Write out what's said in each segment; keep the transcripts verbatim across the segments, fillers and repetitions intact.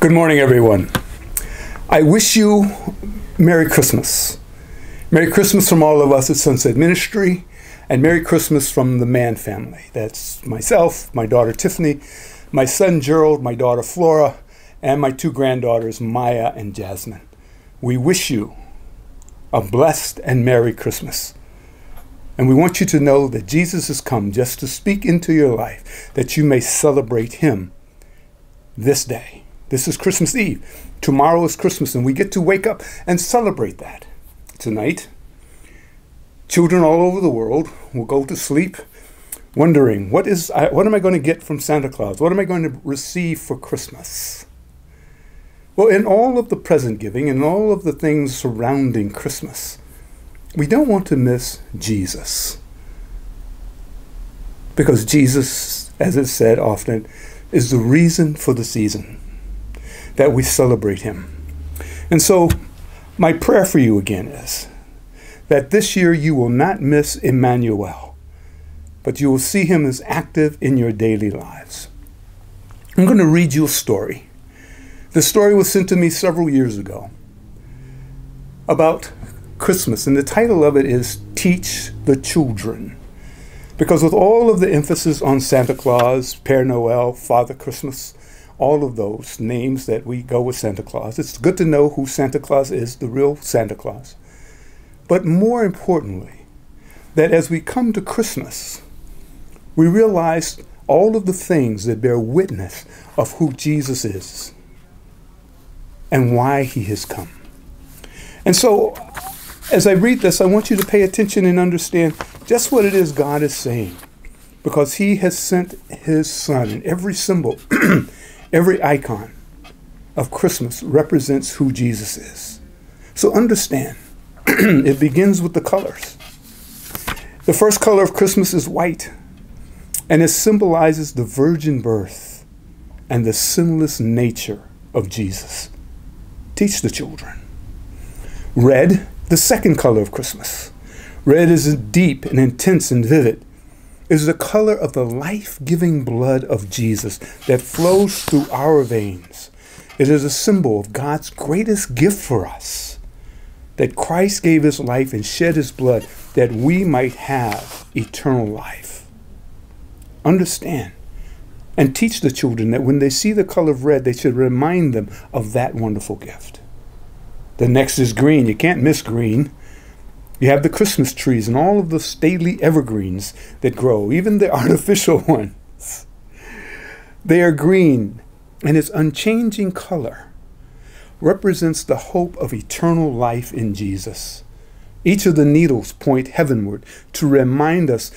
Good morning, everyone. I wish you Merry Christmas. Merry Christmas from all of us at Sunset Ministry, and Merry Christmas from the Mann family. That's myself, my daughter Tiffany, my son Gerald, my daughter Flora, and my two granddaughters Maya and Jasmine. We wish you a blessed and Merry Christmas. And we want you to know that Jesus has come just to speak into your life, that you may celebrate him this day. This is Christmas Eve. Tomorrow is Christmas, and we get to wake up and celebrate that. Tonight, children all over the world will go to sleep wondering, what is I, what am I going to get from Santa Claus? What am I going to receive for Christmas? Well, in all of the present giving and all of the things surrounding Christmas, we don't want to miss Jesus. Because Jesus, as it's said often, is the reason for the season, that we celebrate him. And so my prayer for you again is that this year you will not miss Emmanuel, but you will see him as active in your daily lives. I'm going to read you a story. The story was sent to me several years ago about Christmas, and the title of it is Teach the Children. Because with all of the emphasis on Santa Claus, Père Noël, Father Christmas, all of those names that we go with Santa Claus, it's good to know who Santa Claus is, the real Santa Claus. But more importantly, that as we come to Christmas, we realize all of the things that bear witness of who Jesus is and why he has come. And so, as I read this, I want you to pay attention and understand just what it is God is saying, because he has sent his son, and every symbol, every icon of Christmas represents who Jesus is. So understand, it begins with the colors. The first color of Christmas is white, and it symbolizes the virgin birth and the sinless nature of Jesus. Teach the children. Red, the second color of Christmas. Red is deep and intense and vivid. Is the color of the life-giving blood of Jesus that flows through our veins. It is a symbol of God's greatest gift for us, that Christ gave his life and shed his blood that we might have eternal life. Understand and teach the children that when they see the color of red, they should remind them of that wonderful gift. The next is green. You can't miss green. You have the Christmas trees and all of the stately evergreens that grow, even the artificial ones. They are green, and its unchanging color represents the hope of eternal life in Jesus. Each of the needles point heavenward to remind us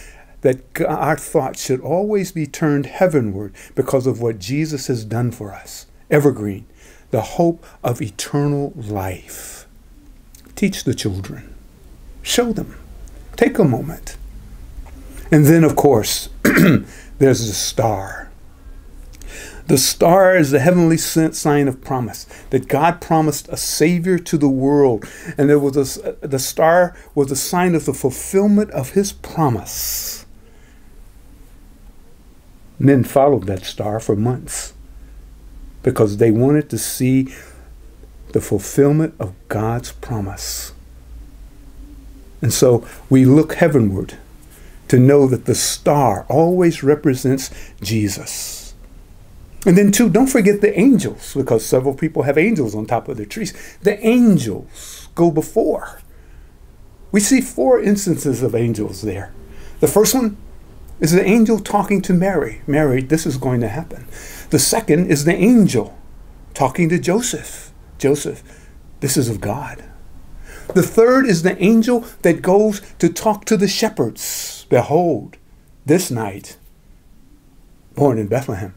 that our thoughts should always be turned heavenward because of what Jesus has done for us. Evergreen, the hope of eternal life. Teach the children. Show them. Take a moment. And then, of course, there's the star. The star is the heavenly sign of promise, that God promised a Savior to the world. And there was a, the star was a sign of the fulfillment of his promise. Men followed that star for months because they wanted to see the fulfillment of God's promise. And so we look heavenward to know that the star always represents Jesus. And then two, don't forget the angels, because several people have angels on top of their trees. The angels go before. We see four instances of angels there. The first one is the angel talking to Mary. Mary, this is going to happen. The second is the angel talking to Joseph. Joseph, this is of God. The third is the angel that goes to talk to the shepherds. Behold, this night, born in Bethlehem,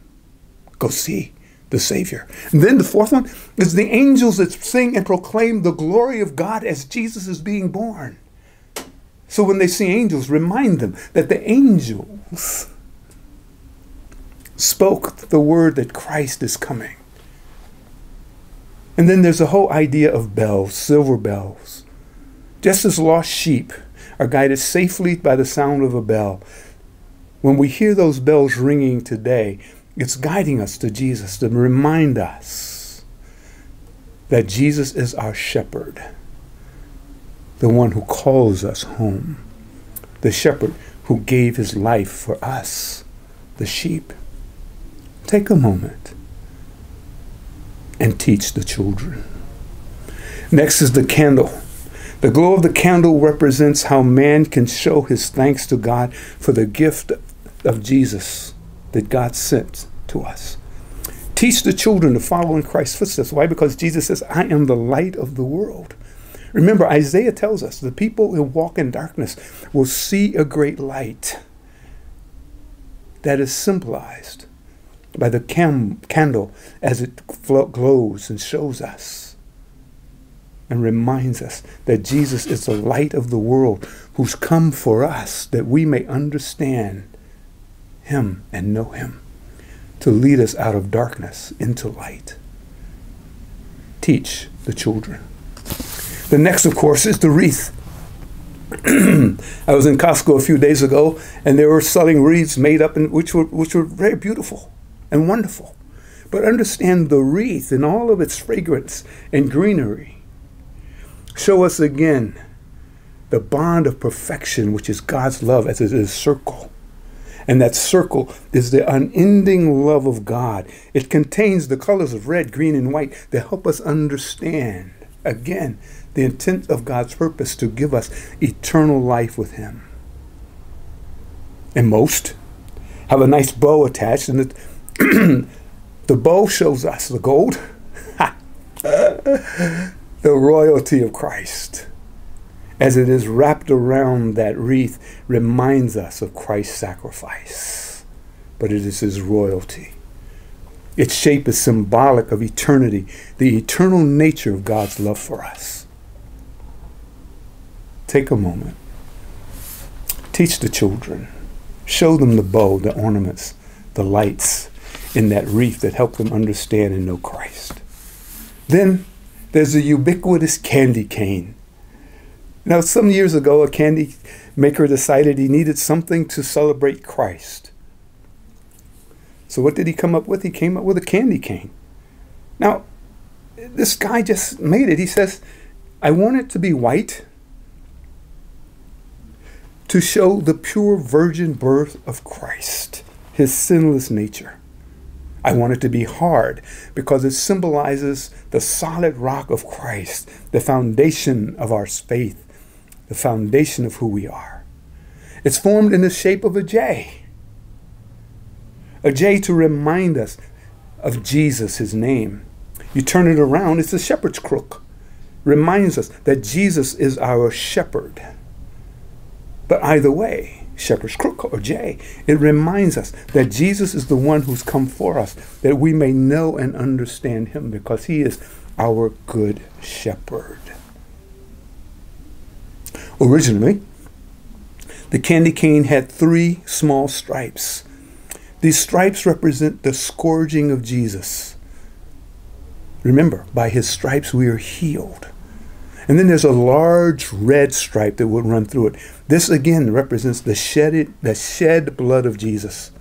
go see the Savior. And then the fourth one is the angels that sing and proclaim the glory of God as Jesus is being born. So when they see angels, remind them that the angels spoke the word that Christ is coming. And then there's the whole idea of bells, silver bells. Just as lost sheep are guided safely by the sound of a bell, when we hear those bells ringing today, it's guiding us to Jesus to remind us that Jesus is our shepherd, the one who calls us home, the shepherd who gave his life for us, the sheep. Take a moment and teach the children. Next is the candle. The glow of the candle represents how man can show his thanks to God for the gift of Jesus that God sent to us. Teach the children to follow in Christ's footsteps. Why? Because Jesus says, I am the light of the world. Remember, Isaiah tells us, the people who walk in darkness will see a great light. That is symbolized by the cam candle as it glows and shows us and reminds us that Jesus is the light of the world, who's come for us that we may understand him and know him, to lead us out of darkness into light. Teach the children. The next, of course, is the wreath. I was in Costco a few days ago, and they were selling wreaths made up, in, which, were, which were very beautiful and wonderful. But understand, the wreath and all of its fragrance and greenery show us again the bond of perfection, which is God's love as it is a circle. And that circle is the unending love of God. It contains the colors of red, green, and white that help us understand, again, the intent of God's purpose to give us eternal life with him. And most have a nice bow attached, and the, the bow shows us the gold, the royalty of Christ. As it is wrapped around that wreath, reminds us of Christ's sacrifice, but it is his royalty. Its shape is symbolic of eternity, the eternal nature of God's love for us. Take a moment. Teach the children. Show them the bow, the ornaments, the lights in that wreath that help them understand and know Christ. Then there's the ubiquitous candy cane. Now, some years ago, a candy maker decided he needed something to celebrate Christ. So what did he come up with? He came up with a candy cane. Now, this guy just made it. He says, I want it to be white to show the pure virgin birth of Christ, his sinless nature. I want it to be hard because it symbolizes the solid rock of Christ, the foundation of our faith, the foundation of who we are. It's formed in the shape of a J. A J to remind us of Jesus, his name. You turn it around, it's a shepherd's crook. Reminds us that Jesus is our shepherd. But either way, shepherd's crook or J, it reminds us that Jesus is the one who's come for us, that we may know and understand him, because he is our good shepherd. Originally, the candy cane had three small stripes. These stripes represent the scourging of Jesus. Remember, by his stripes we are healed. And then there's a large red stripe that would run through it. This again represents the shedded, the shed blood of Jesus,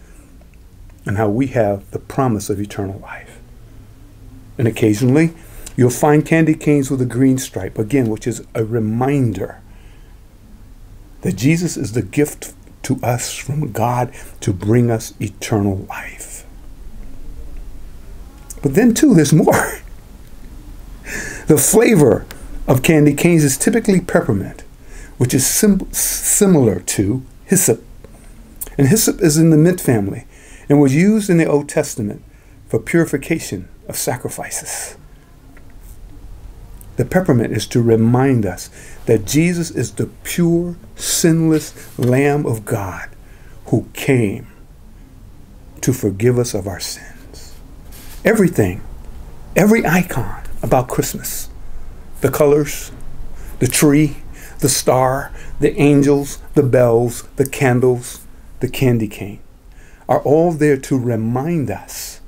and how we have the promise of eternal life. And occasionally, you'll find candy canes with a green stripe, again, which is a reminder that Jesus is the gift to us from God to bring us eternal life. But then too, there's more. The flavor of candy canes is typically peppermint, which is sim similar to hyssop. And hyssop is in the mint family and was used in the Old Testament for purification of sacrifices. The peppermint is to remind us that Jesus is the pure, sinless Lamb of God who came to forgive us of our sins. Everything, every icon about Christmas, the colors, the tree, the star, the angels, the bells, the candles, the candy cane, are all there to remind us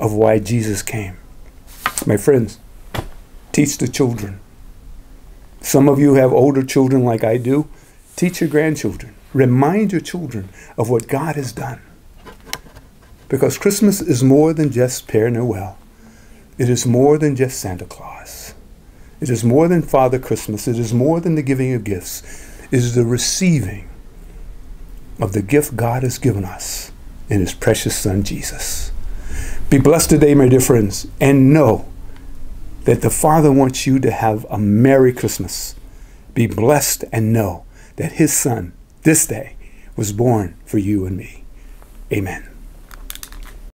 of why Jesus came. My friends, teach the children. Some of you have older children like I do. Teach your grandchildren. Remind your children of what God has done. Because Christmas is more than just Père Noël. It is more than just Santa Claus. It is more than Father Christmas. It is more than the giving of gifts. It is the receiving of the gift God has given us in his precious Son, Jesus. Be blessed today, my dear friends, and know that the Father wants you to have a Merry Christmas. Be blessed and know that his Son, this day, was born for you and me. Amen.